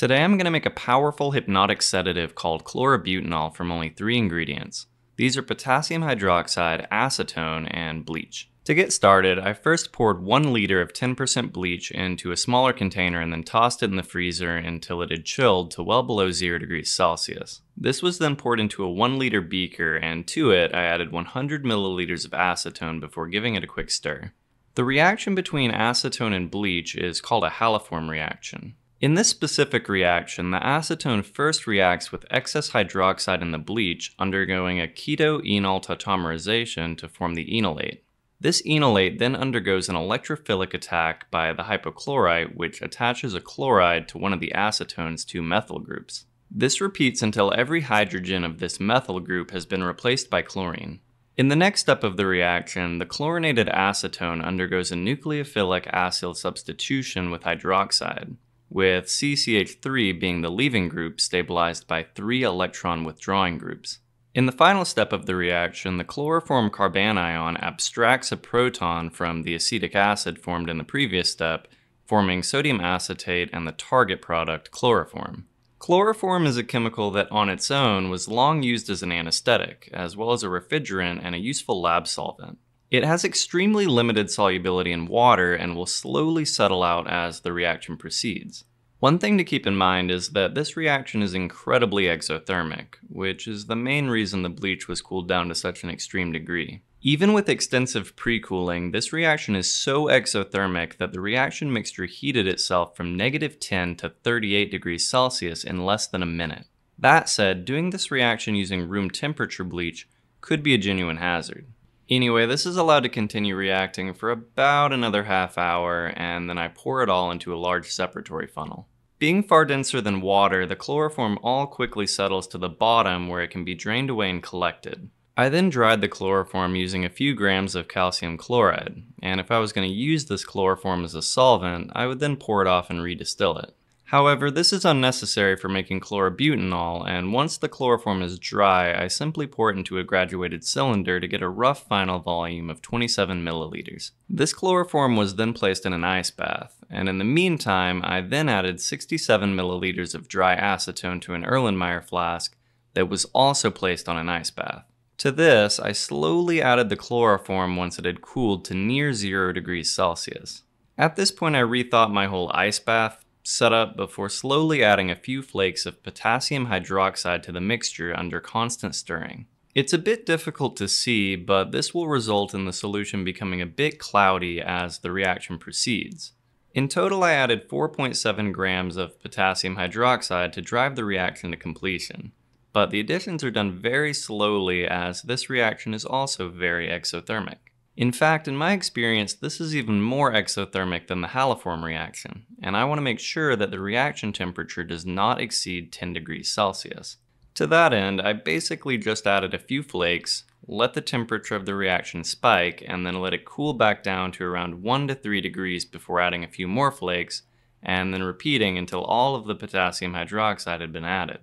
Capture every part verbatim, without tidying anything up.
Today I'm going to make a powerful hypnotic sedative called chlorobutanol from only three ingredients. These are potassium hydroxide, acetone, and bleach. To get started, I first poured one liter of ten percent bleach into a smaller container and then tossed it in the freezer until it had chilled to well below zero degrees Celsius. This was then poured into a one liter beaker, and to it I added one hundred milliliters of acetone before giving it a quick stir. The reaction between acetone and bleach is called a haloform reaction. In this specific reaction, the acetone first reacts with excess hydroxide in the bleach, undergoing a keto-enol tautomerization to form the enolate. This enolate then undergoes an electrophilic attack by the hypochlorite, which attaches a chloride to one of the acetone's two methyl groups. This repeats until every hydrogen of this methyl group has been replaced by chlorine. In the next step of the reaction, the chlorinated acetone undergoes a nucleophilic acyl substitution with hydroxide, with C C H three being the leaving group stabilized by three electron withdrawing groups. In the final step of the reaction, the chloroform carbanion abstracts a proton from the acetic acid formed in the previous step, forming sodium acetate and the target product chloroform. Chloroform is a chemical that on its own was long used as an anesthetic, as well as a refrigerant and a useful lab solvent. It has extremely limited solubility in water and will slowly settle out as the reaction proceeds. One thing to keep in mind is that this reaction is incredibly exothermic, which is the main reason the bleach was cooled down to such an extreme degree. Even with extensive pre-cooling, this reaction is so exothermic that the reaction mixture heated itself from negative ten to thirty-eight degrees Celsius in less than a minute. That said, doing this reaction using room temperature bleach could be a genuine hazard. Anyway, this is allowed to continue reacting for about another half hour, and then I pour it all into a large separatory funnel. Being far denser than water, the chloroform all quickly settles to the bottom where it can be drained away and collected. I then dried the chloroform using a few grams of calcium chloride, and if I was going to use this chloroform as a solvent, I would then pour it off and redistill it. However, this is unnecessary for making chlorobutanol, and once the chloroform is dry, I simply pour it into a graduated cylinder to get a rough final volume of twenty-seven milliliters. This chloroform was then placed in an ice bath, and in the meantime, I then added sixty-seven milliliters of dry acetone to an Erlenmeyer flask that was also placed on an ice bath. To this, I slowly added the chloroform once it had cooled to near zero degrees Celsius. At this point, I rethought my whole ice bath set up before slowly adding a few flakes of potassium hydroxide to the mixture under constant stirring. It's a bit difficult to see, but this will result in the solution becoming a bit cloudy as the reaction proceeds. In total, I added four point seven grams of potassium hydroxide to drive the reaction to completion, but the additions are done very slowly as this reaction is also very exothermic. In fact, in my experience, this is even more exothermic than the haloform reaction, and I want to make sure that the reaction temperature does not exceed ten degrees Celsius. To that end, I basically just added a few flakes, let the temperature of the reaction spike, and then let it cool back down to around one to three degrees before adding a few more flakes, and then repeating until all of the potassium hydroxide had been added.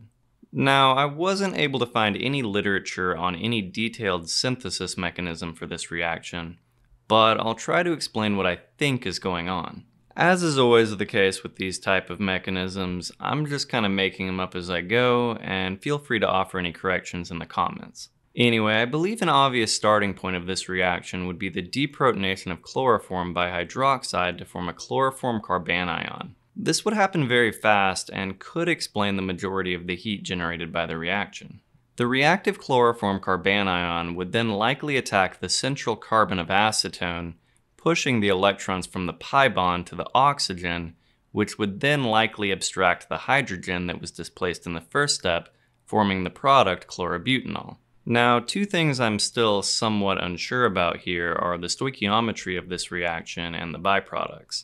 Now, I wasn't able to find any literature on any detailed synthesis mechanism for this reaction, but I'll try to explain what I think is going on. As is always the case with these type of mechanisms, I'm just kind of making them up as I go, and feel free to offer any corrections in the comments. Anyway, I believe an obvious starting point of this reaction would be the deprotonation of chloroform by hydroxide to form a chloroform carbanion. This would happen very fast and could explain the majority of the heat generated by the reaction. The reactive chloroform carbanion would then likely attack the central carbon of acetone, pushing the electrons from the pi bond to the oxygen, which would then likely abstract the hydrogen that was displaced in the first step, forming the product chlorobutanol. Now, two things I'm still somewhat unsure about here are the stoichiometry of this reaction and the byproducts.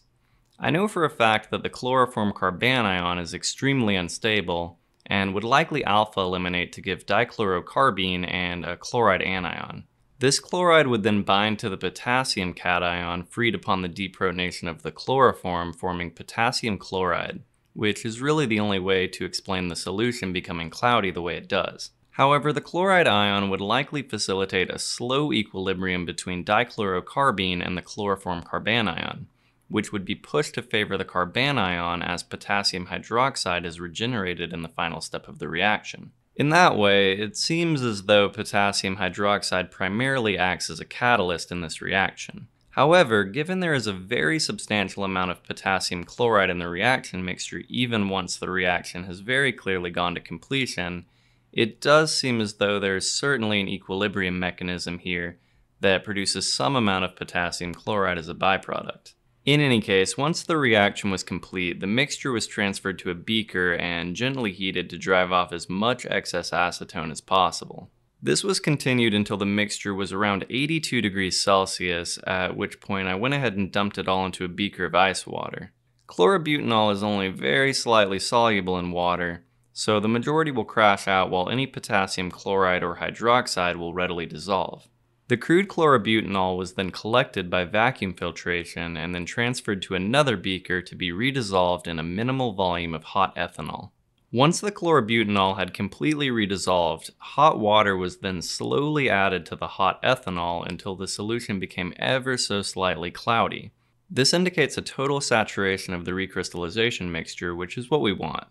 I know for a fact that the chloroform carbanion is extremely unstable and would likely alpha eliminate to give dichlorocarbene and a chloride anion. This chloride would then bind to the potassium cation freed upon the deprotonation of the chloroform, forming potassium chloride, which is really the only way to explain the solution becoming cloudy the way it does. However, the chloride ion would likely facilitate a slow equilibrium between dichlorocarbene and the chloroform carbanion, which would be pushed to favor the carbanion as potassium hydroxide is regenerated in the final step of the reaction. In that way, it seems as though potassium hydroxide primarily acts as a catalyst in this reaction. However, given there is a very substantial amount of potassium chloride in the reaction mixture even once the reaction has very clearly gone to completion, it does seem as though there is certainly an equilibrium mechanism here that produces some amount of potassium chloride as a byproduct. In any case, once the reaction was complete, the mixture was transferred to a beaker and gently heated to drive off as much excess acetone as possible. This was continued until the mixture was around eighty-two degrees Celsius, at which point I went ahead and dumped it all into a beaker of ice water. Chlorobutanol is only very slightly soluble in water, so the majority will crash out while any potassium chloride or hydroxide will readily dissolve. The crude chlorobutanol was then collected by vacuum filtration and then transferred to another beaker to be redissolved in a minimal volume of hot ethanol. Once the chlorobutanol had completely redissolved, hot water was then slowly added to the hot ethanol until the solution became ever so slightly cloudy. This indicates a total saturation of the recrystallization mixture, which is what we want.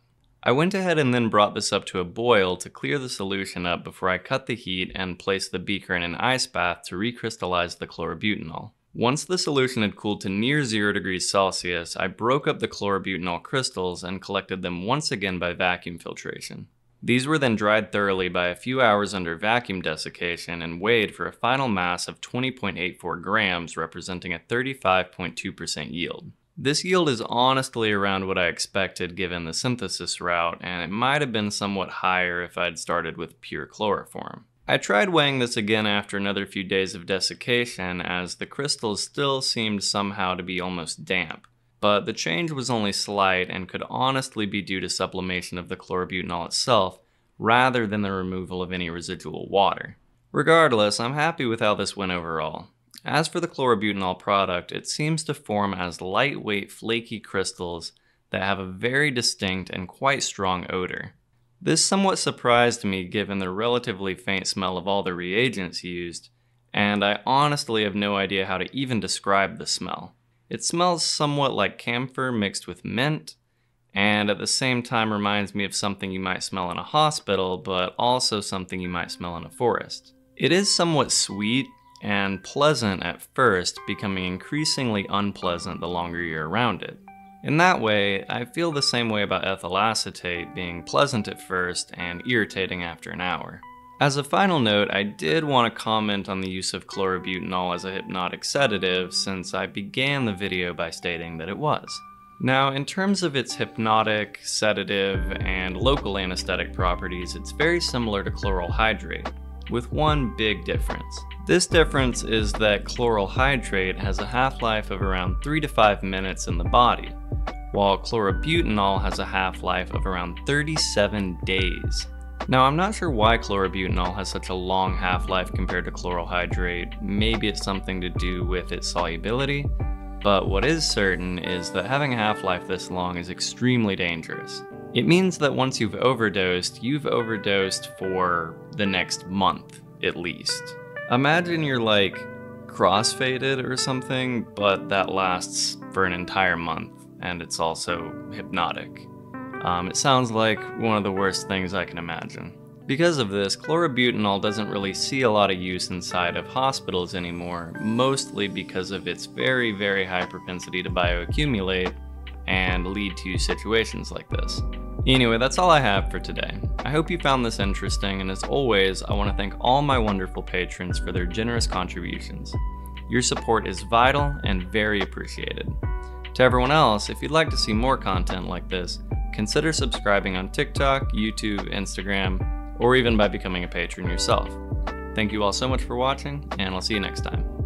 I went ahead and then brought this up to a boil to clear the solution up before I cut the heat and placed the beaker in an ice bath to recrystallize the chlorobutanol. Once the solution had cooled to near zero degrees Celsius, I broke up the chlorobutanol crystals and collected them once again by vacuum filtration. These were then dried thoroughly by a few hours under vacuum desiccation and weighed for a final mass of twenty point eight four grams, representing a thirty-five point two percent yield. This yield is honestly around what I expected given the synthesis route, and it might have been somewhat higher if I'd started with pure chloroform. I tried weighing this again after another few days of desiccation, as the crystals still seemed somehow to be almost damp, but the change was only slight and could honestly be due to sublimation of the chlorobutanol itself rather than the removal of any residual water. Regardless, I'm happy with how this went overall. As for the chlorobutanol product, it seems to form as lightweight, flaky crystals that have a very distinct and quite strong odor. This somewhat surprised me given the relatively faint smell of all the reagents used, and I honestly have no idea how to even describe the smell. It smells somewhat like camphor mixed with mint, and at the same time reminds me of something you might smell in a hospital, but also something you might smell in a forest. It is somewhat sweet and pleasant at first, becoming increasingly unpleasant the longer you're around it. In that way, I feel the same way about ethyl acetate being pleasant at first and irritating after an hour. As a final note, I did want to comment on the use of chlorobutanol as a hypnotic sedative, since I began the video by stating that it was. Now, in terms of its hypnotic, sedative, and local anesthetic properties, it's very similar to chloral hydrate, with one big difference. This difference is that chloral hydrate has a half-life of around three to five minutes in the body, while chlorobutanol has a half-life of around thirty-seven days. Now, I'm not sure why chlorobutanol has such a long half-life compared to chloral hydrate. Maybe it's something to do with its solubility, but what is certain is that having a half-life this long is extremely dangerous. It means that once you've overdosed, you've overdosed for the next month, at least. Imagine you're like crossfaded or something, but that lasts for an entire month, and it's also hypnotic. Um, it sounds like one of the worst things I can imagine. Because of this, chlorobutanol doesn't really see a lot of use inside of hospitals anymore, mostly because of its very, very high propensity to bioaccumulate and lead to situations like this. Anyway, that's all I have for today. I hope you found this interesting, and as always, I want to thank all my wonderful patrons for their generous contributions. Your support is vital and very appreciated. To everyone else, if you'd like to see more content like this, consider subscribing on TikTok, YouTube, Instagram, or even by becoming a patron yourself. Thank you all so much for watching, and I'll see you next time.